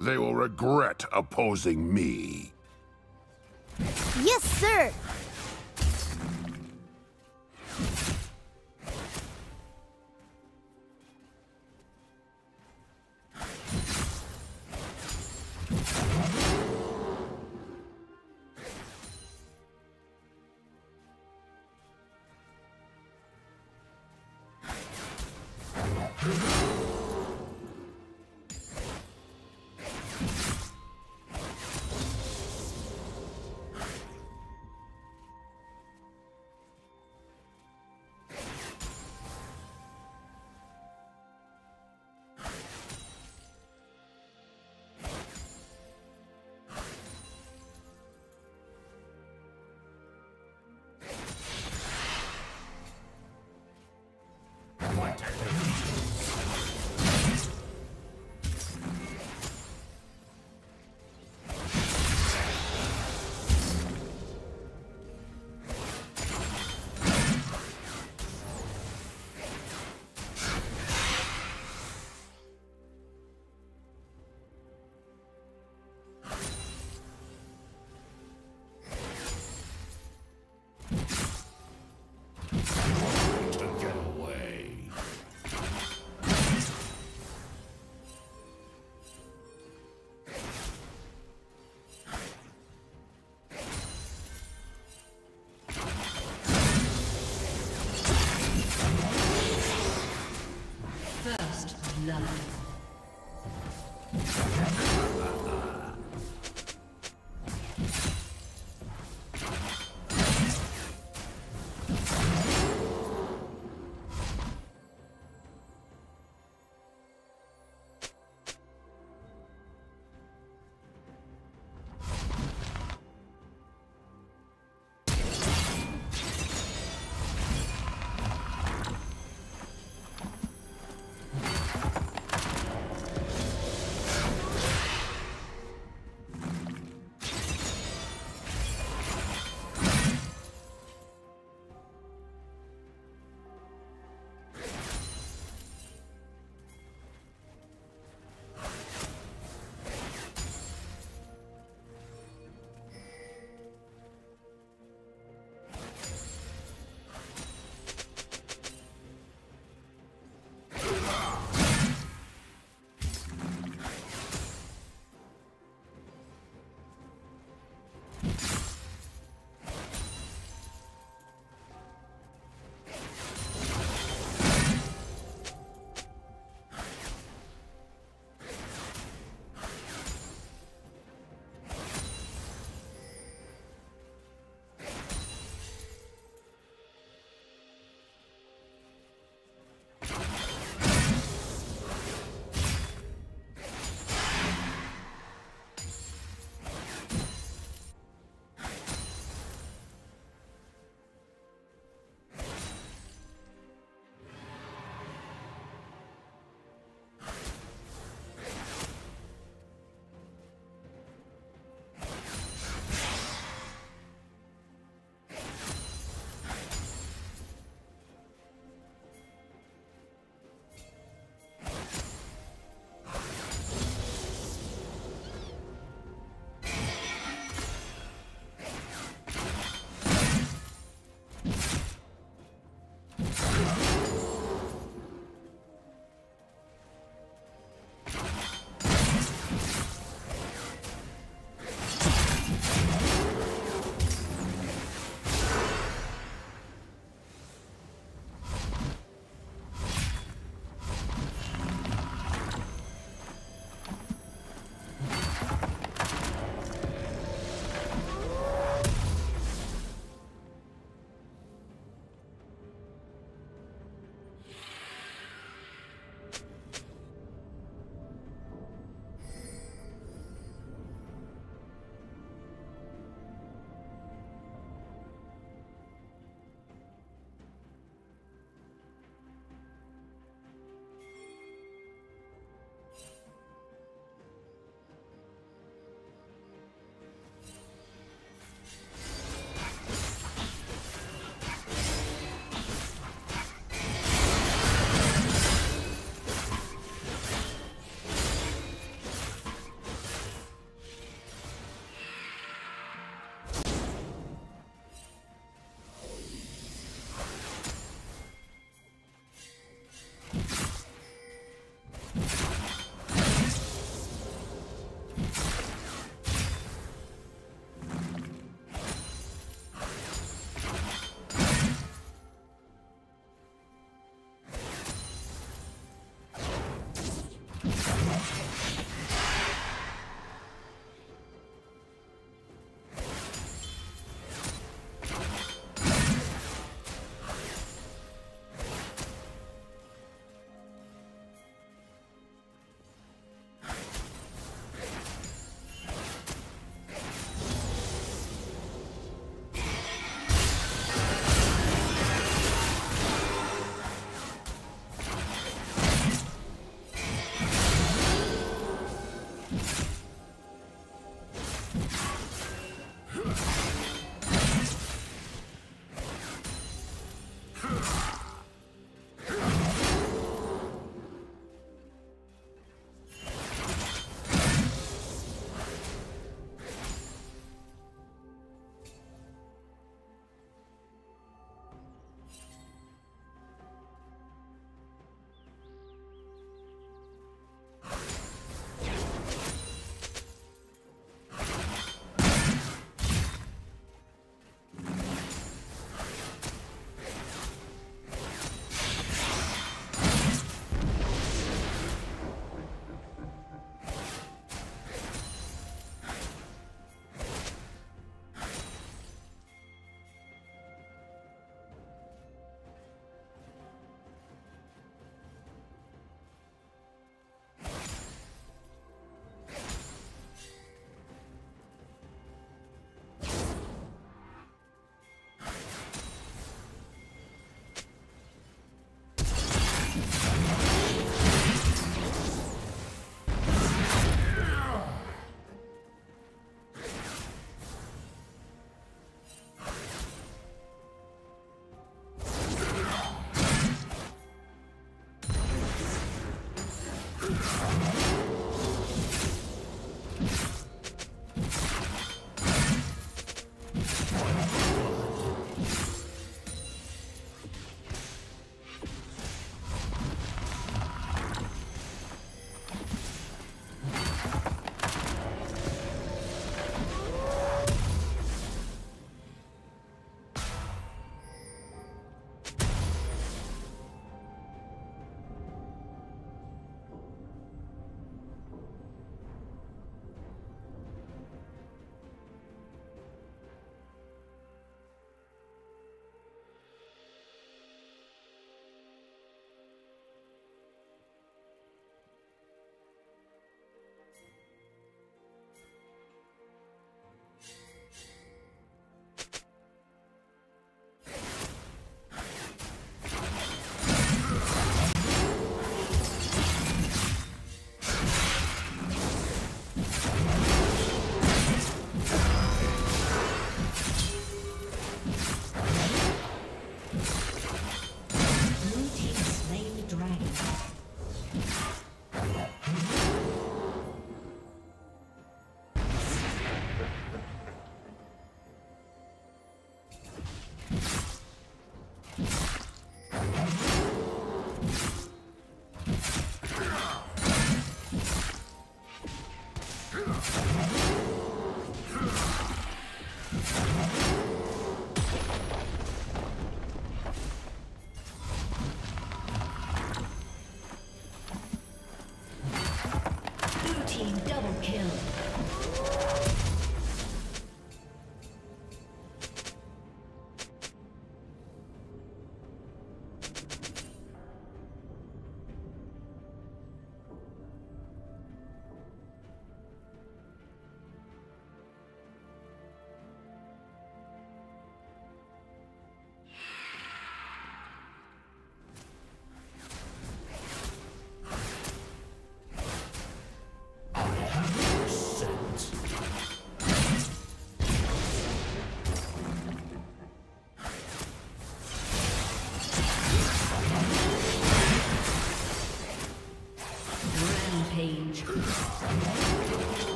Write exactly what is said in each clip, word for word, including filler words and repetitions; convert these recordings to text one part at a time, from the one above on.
They will regret opposing me. Yes, sir! Love.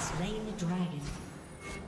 Slain the dragon.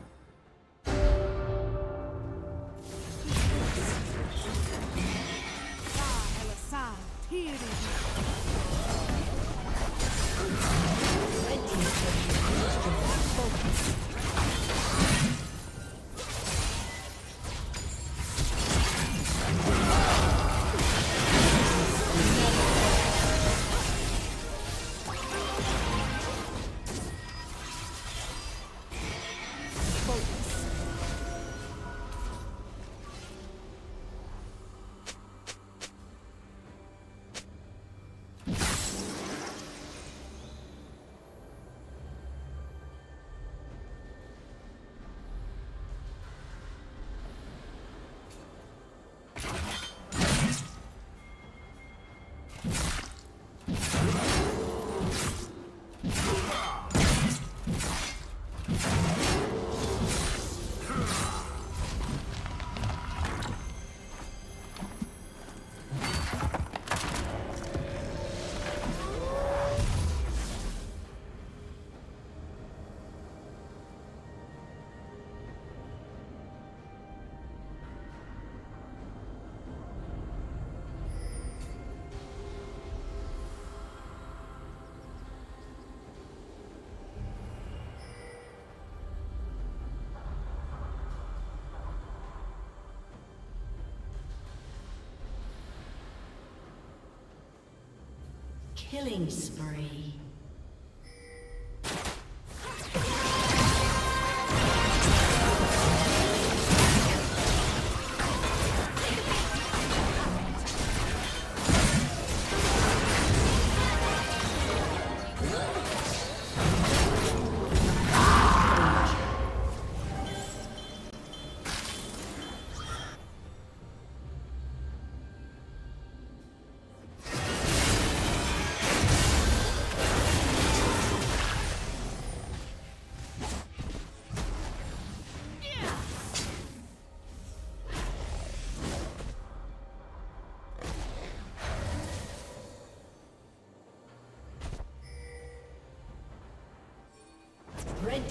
Killing spree. Red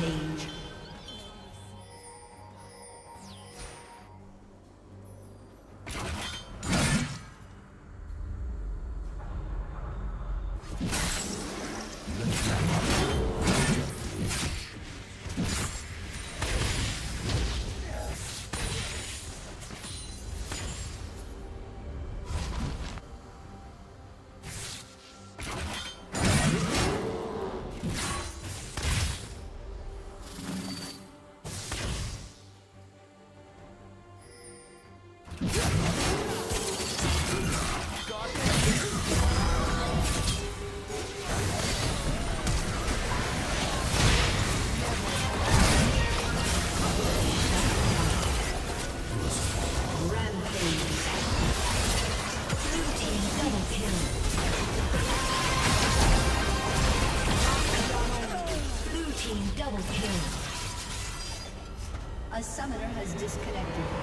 Page. Double kill. A summoner has disconnected.